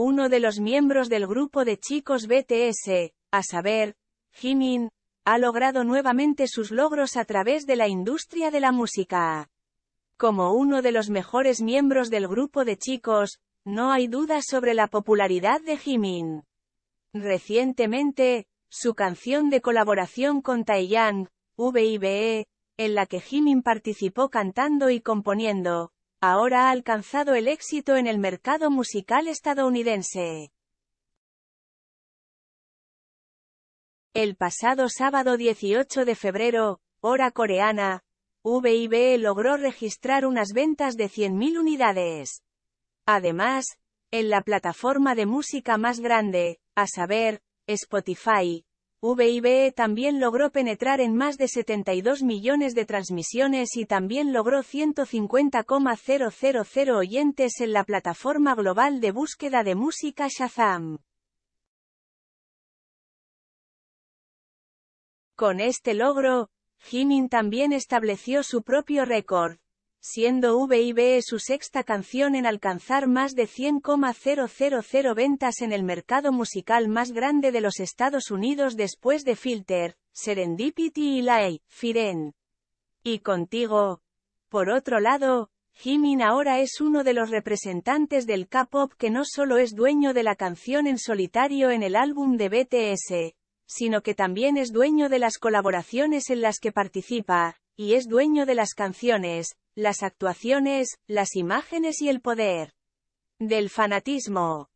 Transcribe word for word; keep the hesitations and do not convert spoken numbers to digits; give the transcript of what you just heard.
uno de los miembros del grupo de chicos B T S, a saber, Jimin, ha logrado nuevamente sus logros a través de la industria de la música. Como uno de los mejores miembros del grupo de chicos, no hay dudas sobre la popularidad de Jimin. Recientemente, su canción de colaboración con Taeyang, V I B E, en la que Jimin participó cantando y componiendo, ahora ha alcanzado el éxito en el mercado musical estadounidense. El pasado sábado dieciocho de febrero, hora coreana, V I B E logró registrar unas ventas de cien mil unidades. Además, en la plataforma de música más grande, a saber, Spotify, V I B E también logró penetrar en más de setenta y dos millones de transmisiones y también logró ciento cincuenta mil oyentes en la plataforma global de búsqueda de música Shazam. Con este logro, Jimin también estableció su propio récord, siendo V I B E su sexta canción en alcanzar más de cien mil ventas en el mercado musical más grande de los Estados Unidos después de Filter, Serendipity y Like, Firen. Y Contigo. Por otro lado, Jimin ahora es uno de los representantes del K-Pop que no solo es dueño de la canción en solitario en el álbum de B T S, sino que también es dueño de las colaboraciones en las que participa, y es dueño de las canciones, las actuaciones, las imágenes y el poder del fanatismo.